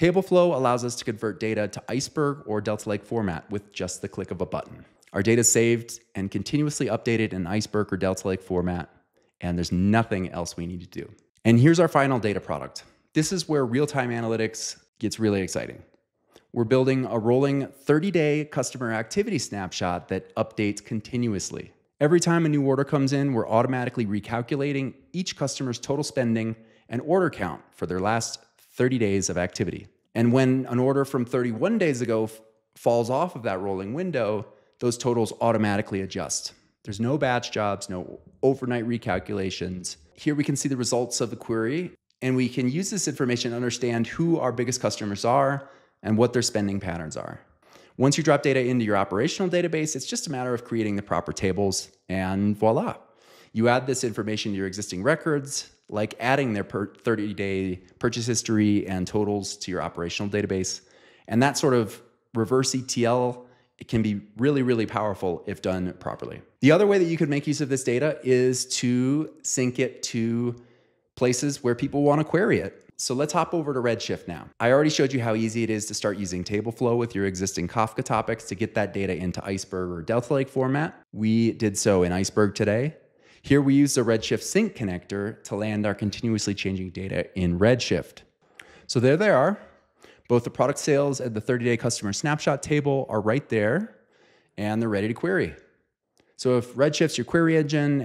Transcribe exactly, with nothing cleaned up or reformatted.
Tableflow allows us to convert data to Iceberg or Delta Lake format with just the click of a button. Our data is saved and continuously updated in Iceberg or Delta Lake format, and there's nothing else we need to do. And here's our final data product. This is where real-time analytics gets really exciting. We're building a rolling thirty day customer activity snapshot that updates continuously. Every time a new order comes in, we're automatically recalculating each customer's total spending and order count for their last thirty days of activity. And when an order from thirty-one days ago falls off of that rolling window, those totals automatically adjust. There's no batch jobs, no overnight recalculations. Here we can see the results of the query, and we can use this information to understand who our biggest customers are and what their spending patterns are. Once you drop data into your operational database, it's just a matter of creating the proper tables, and voila. You add this information to your existing records, like adding their thirty day purchase history and totals to your operational database. And that sort of reverse E T L, it can be really, really powerful if done properly. The other way that you could make use of this data is to sync it to places where people want to query it. So let's hop over to Redshift now. I already showed you how easy it is to start using Tableflow with your existing Kafka topics to get that data into Iceberg or Delta Lake format. We did so in Iceberg today. Here we use the Redshift sync connector to land our continuously changing data in Redshift. So there they are. Both the product sales and the thirty day customer snapshot table are right there, and they're ready to query. So if Redshift's your query engine